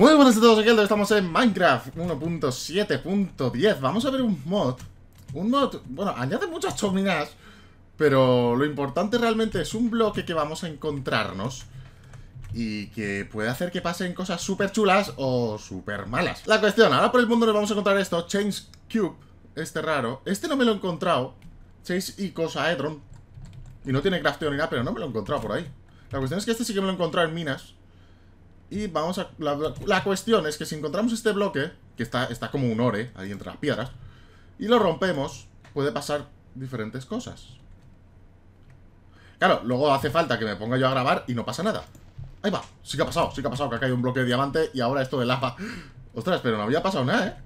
Muy buenas a todos, aquí estamos en Minecraft 1.7.10. Vamos a ver un mod. Un mod, bueno, añade muchas chominas, pero lo importante realmente es un bloque que vamos a encontrarnos y que puede hacer que pasen cosas súper chulas o súper malas. La cuestión, ahora por el mundo nos vamos a encontrar esto. Chance Cube, este raro. Este no me lo he encontrado. Chase Icosaedron. Y no tiene crafteo ni nada, pero no me lo he encontrado por ahí. La cuestión es que este sí que me lo he encontrado en minas. Y vamos a... La cuestión es que si encontramos este bloque, que está como un ore, ahí entre las piedras, y lo rompemos, puede pasar diferentes cosas. Claro, luego hace falta que me ponga yo a grabar y no pasa nada. Ahí va, sí que ha pasado, que ha caído un bloque de diamante y ahora esto de lava. Ostras, pero no había pasado nada, ¿eh?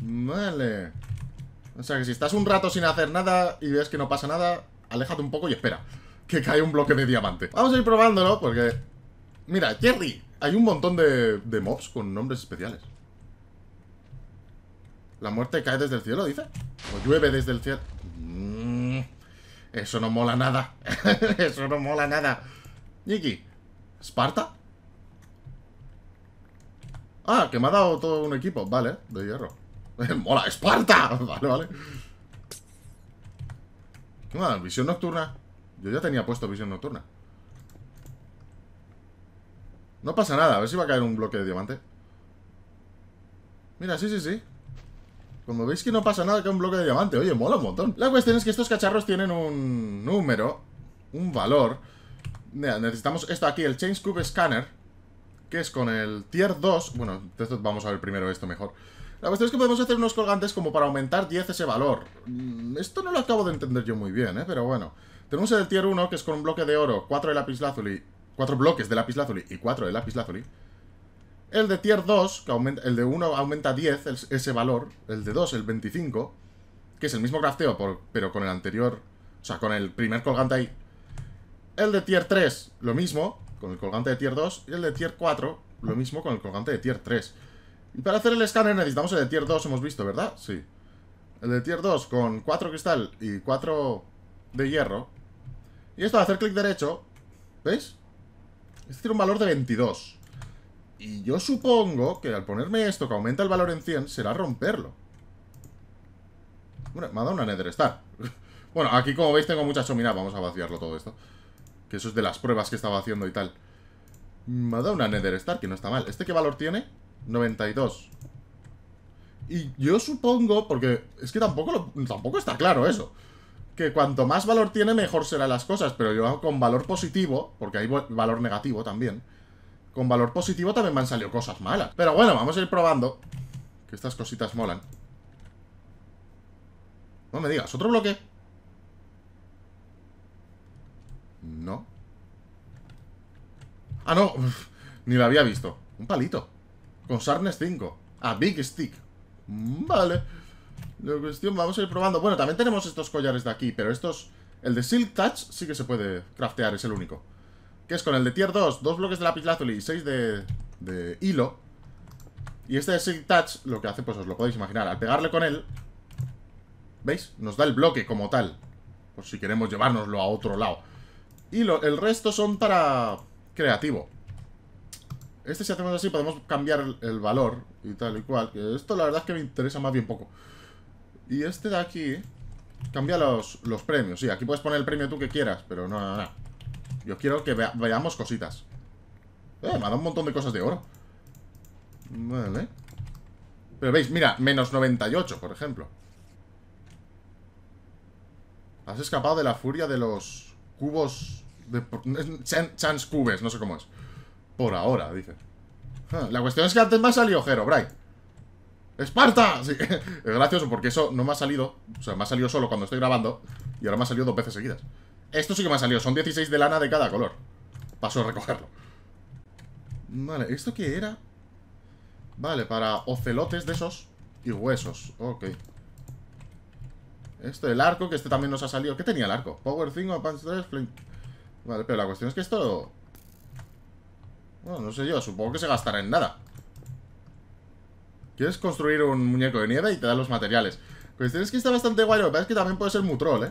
Vale. O sea que si estás un rato sin hacer nada y ves que no pasa nada, aléjate un poco y espera que cae un bloque de diamante. Vamos a ir probándolo porque... Mira, Jerry, hay un montón de mobs con nombres especiales. La muerte cae desde el cielo, dice. O llueve desde el cielo. Eso no mola nada. Eso no mola nada. Yiki, ¿Esparta? Ah, que me ha dado todo un equipo. Vale, de hierro. Mola, Esparta. Vale, vale. ¿Qué más? Visión nocturna. Yo ya tenía puesto visión nocturna. No pasa nada, a ver si va a caer un bloque de diamante. Mira, sí. Como veis que no pasa nada que un bloque de diamante. Oye, mola un montón. La cuestión es que estos cacharros tienen un número, un valor. Mira, necesitamos esto aquí, el Chance Cube Scanner, que es con el Tier 2. Bueno, entonces vamos a ver primero esto mejor. La cuestión es que podemos hacer unos colgantes como para aumentar 10 ese valor. Esto no lo acabo de entender yo muy bien, pero bueno. Tenemos el Tier 1, que es con un bloque de oro, 4 de lapislázuli. 4 bloques de lapislázuli y 4 de lapislázuli. El de tier 2, que aumenta, el de 1 aumenta 10 ese valor. El de 2, el 25. Que es el mismo crafteo, pero con el anterior. O sea, con el primer colgante ahí. El de tier 3, lo mismo, con el colgante de tier 2. Y el de tier 4, lo mismo, con el colgante de tier 3. Y para hacer el escáner necesitamos el de tier 2, hemos visto, ¿verdad? Sí. El de tier 2 con 4 cristal y 4 de hierro. Y esto al hacer clic derecho, ¿veis? Este tiene un valor de 22. Y yo supongo que al ponerme esto, que aumenta el valor en 100, será romperlo. Bueno, me ha dado una Nether Star. Bueno, aquí como veis tengo mucha chomina. Vamos a vaciarlo todo esto, que eso es de las pruebas que estaba haciendo y tal. Me ha dado una Nether Star, que no está mal. ¿Este qué valor tiene? 92. Y yo supongo, porque es que tampoco está claro eso, que cuanto más valor tiene, mejor serán las cosas. Pero yo con valor positivo, porque hay valor negativo también. Con valor positivo también me han salido cosas malas. Pero bueno, vamos a ir probando, que estas cositas molan. No me digas, ¿otro bloque? No. Ah, no, ni lo había visto. Un palito, con Sharpness 5. Ah, Big Stick. Vale. La cuestión, vamos a ir probando. Bueno, también tenemos estos collares de aquí, pero estos... El de Silk Touch sí que se puede craftear, es el único. Que es con el de Tier 2, 2 bloques de lapislázuli y 6 de hilo. Y este de Silk Touch lo que hace, pues os lo podéis imaginar. Al pegarle con él, ¿veis? Nos da el bloque como tal, por si queremos llevárnoslo a otro lado. Y el resto son para creativo. Este, si hacemos así, podemos cambiar el valor y tal y cual. Esto la verdad es que me interesa más bien poco. Y este de aquí cambia los premios. Sí, aquí puedes poner el premio tú que quieras, pero no. Yo quiero que veamos cositas. Me ha dado un montón de cosas de oro. Vale. Pero veis, mira, menos 98, por ejemplo. Has escapado de la furia de los cubos de... Chance Cubes, no sé cómo es. Por ahora, dice. La cuestión es que antes me ha salido Herobrine. ¡Esparta! Sí. Es gracioso porque eso no me ha salido. O sea, me ha salido solo cuando estoy grabando. Y ahora me ha salido 2 veces seguidas. Esto sí que me ha salido, son 16 de lana de cada color. Paso a recogerlo. Vale, ¿esto qué era? Vale, para ocelotes de esos y huesos, ok. Esto, el arco, que este también nos ha salido. ¿Qué tenía el arco? Power 5, Punch 3, Flame. Vale, pero la cuestión es que esto... Bueno, no sé yo, supongo que se gastará en nada. Quieres construir un muñeco de nieve y te dan los materiales. Pues tienes que estar bastante guay, lo que pasa es que también puede ser muy troll,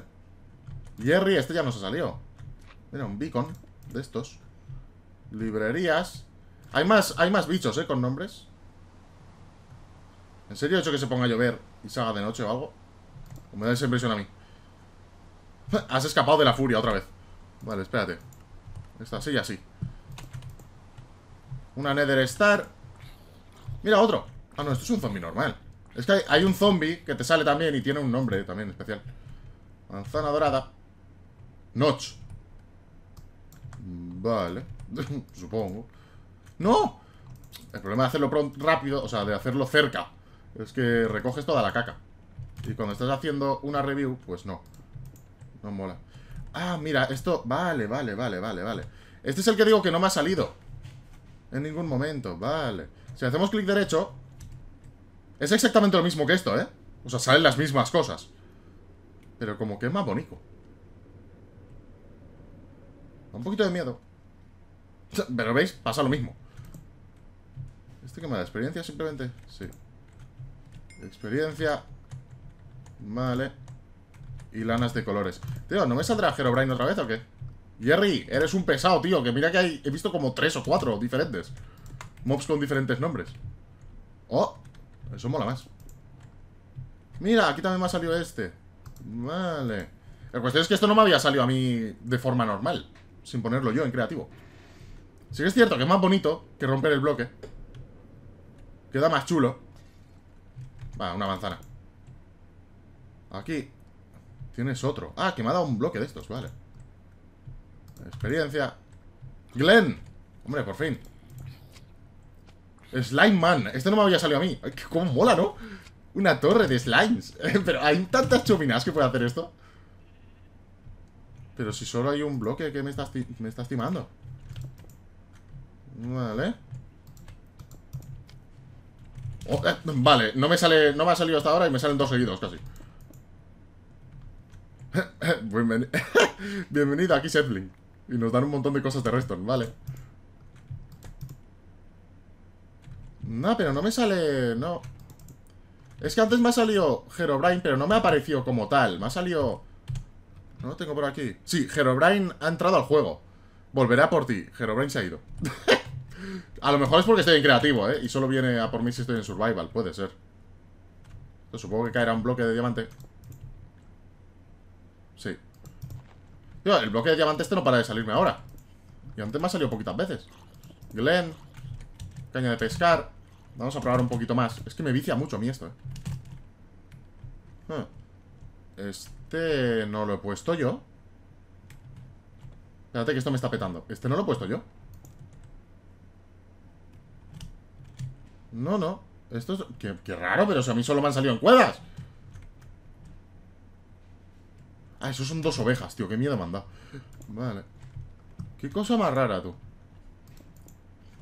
Jerry, este ya nos ha salido. Mira, un beacon de estos. Librerías. Hay más bichos, con nombres. ¿En serio he hecho que se ponga a llover y se haga de noche o algo? O me da esa impresión a mí. Has escapado de la furia otra vez. Vale, espérate. Esta sí y así. Una Nether Star. Mira, otro. Ah, no, esto es un zombie normal. Es que hay un zombie que te sale también y tiene un nombre también especial. Manzana dorada. Notch. Vale. Supongo. ¡No! El problema de hacerlo rápido, o sea, de hacerlo cerca, es que recoges toda la caca. Y cuando estás haciendo una review, pues no. No mola. Ah, mira, esto... Vale. Este es el que digo que no me ha salido en ningún momento, vale. Si hacemos clic derecho, es exactamente lo mismo que esto, ¿eh? O sea, salen las mismas cosas, pero como que es más bonito. Da un poquito de miedo. Pero veis, pasa lo mismo. ¿Este que me da experiencia simplemente? Sí. Experiencia. Vale. Y lanas de colores. Tío, ¿no me saldrá Herobrine otra vez o qué? Jerry, eres un pesado, tío. Que mira que hay... He visto como 3 o 4 diferentes mobs con diferentes nombres. Oh, eso mola más. Mira, aquí también me ha salido este. Vale. La cuestión es que esto no me había salido a mí de forma normal, sin ponerlo yo en creativo. Sí que es cierto que es más bonito que romper el bloque. Queda más chulo. Va, una manzana. Aquí tienes otro. Ah, que me ha dado un bloque de estos, vale. Experiencia. Glenn. Hombre, por fin. Slime Man. Este no me había salido a mí. Ay, cómo mola, ¿no? Una torre de slimes. Pero hay tantas chuminas que puede hacer esto. Pero si solo hay un bloque, ¿qué me estás timando? Vale. Oh, vale, no me ha salido hasta ahora y me salen 2 seguidos casi. Bienvenido aquí, Setling. Y nos dan un montón de cosas de Redstone, vale. No, pero no me sale... No. Es que antes me ha salido Herobrine, pero no me ha aparecido como tal. Me ha salido... No lo tengo por aquí. Sí, Herobrine ha entrado al juego. Volveré a por ti. Herobrine se ha ido. A lo mejor es porque estoy en creativo, ¿eh? Y solo viene a por mí si estoy en survival. Puede ser. Yo supongo que caerá un bloque de diamante. Sí. Tío, el bloque de diamante este no para de salirme ahora. Y antes me ha salido poquitas veces. Glenn. Caña de pescar. Vamos a probar un poquito más. Es que me vicia mucho a mí esto, ¿eh? Este no lo he puesto yo. Espérate que esto me está petando. Este no lo he puesto yo. No, no. Esto es... Qué raro, pero si a mí solo me han salido en cuevas. Ah, esos son 2 ovejas, tío. Qué miedo me han dado. Vale. Qué cosa más rara, tú.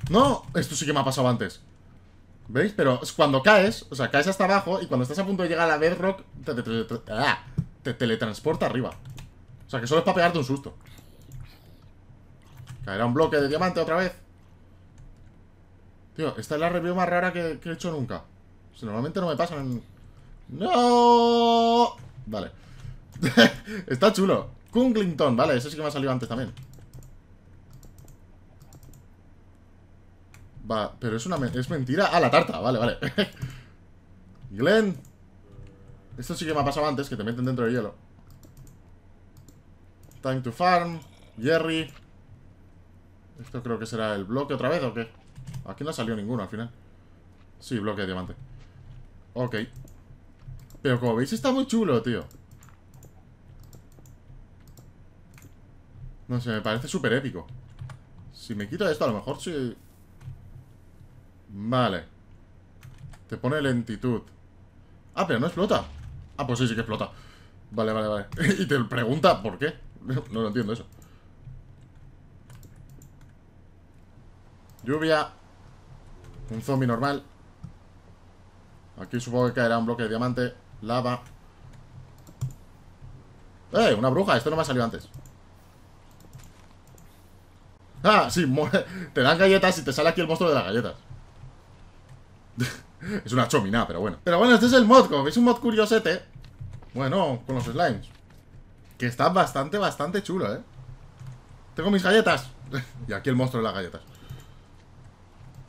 ¡No! Esto sí que me ha pasado antes. ¿Veis? Pero cuando caes, o sea, caes hasta abajo y cuando estás a punto de llegar a la bedrock, te teletransporta arriba. O sea, que solo es para pegarte un susto. Caerá un bloque de diamante otra vez. Tío, esta es la review más rara que he hecho nunca. O sea, normalmente no me pasan en... ¡No! Vale. Está chulo. Kunglington, vale, ese sí que me ha salido antes también. Va, pero es mentira. Ah, la tarta, vale. Glenn. Esto sí que me ha pasado antes, que te meten dentro de hielo. Time to farm. Jerry. Esto creo que será el bloque otra vez, ¿o qué? Aquí no salió ninguno al final. Sí, bloque de diamante. Ok. Pero como veis está muy chulo, tío. No sé, me parece súper épico. Si me quito esto, a lo mejor sí... Vale. Te pone lentitud. Ah, pero no explota. Ah, pues sí, sí que explota. Vale. Y te pregunta por qué. No lo entiendo eso. Lluvia. Un zombie normal. Aquí supongo que caerá un bloque de diamante. Lava. ¡Eh! Una bruja. Esto no me ha salido antes. Ah, sí. Te dan galletas y te sale aquí el monstruo de las galletas. Es una chominada, pero bueno. Pero bueno, este es el mod. Como veis, un mod curiosete. Bueno, con los slimes. Que está bastante chulo, ¿eh? Tengo mis galletas. Y aquí el monstruo de las galletas.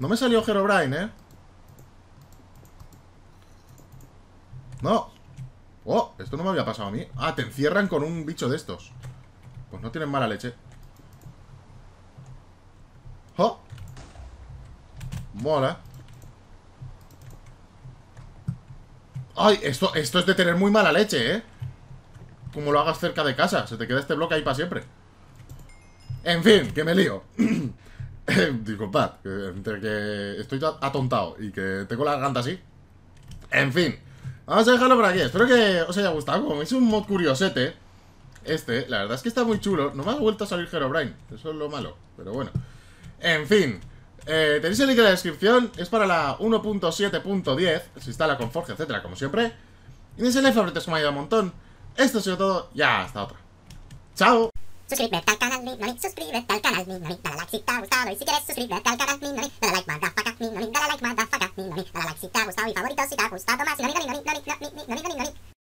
No me salió Herobrine, ¿eh? No. Oh, esto no me había pasado a mí. Ah, te encierran con un bicho de estos. Pues no tienen mala leche. ¡Oh! Mola. ¡Ay! Esto es de tener muy mala leche, ¿eh? Como lo hagas cerca de casa. Se te queda este bloque ahí para siempre. En fin, que me lío. Disculpad, entre que estoy atontado y que tengo la garganta así. En fin, vamos a dejarlo por aquí. Espero que os haya gustado. Como es un mod curiosete, este, la verdad es que está muy chulo. No me ha vuelto a salir Herobrine, eso es lo malo, pero bueno. En fin, tenéis el link en la descripción. Es para la 1.7.10. Se instala con Forge, etcétera, como siempre. Y denle favoritos, como ha ido un montón. Esto ha sido todo, ya hasta otra. ¡Chao! Suscríbete al canal, Minami, suscríbete al canal, Minami, dale like si te ha gustado y si quieres suscríbete al canal, Minami, dale like, motherfucker, Minami, dale like, motherfucker, Minami, dale like si te ha gustado y favorito si te ha gustado más, Minami, Minami, Minami, Minami, Minami, Minami, Minami.